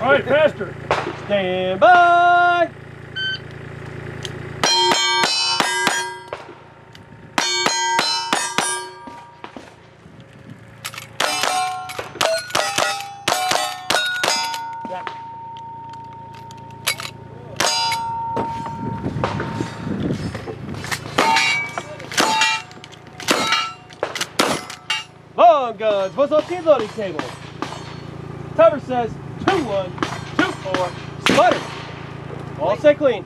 All right, faster. Stand by. Long guns, what's up, kid loading tables? Cover says 2-1, 2-4, sputter. All set clean.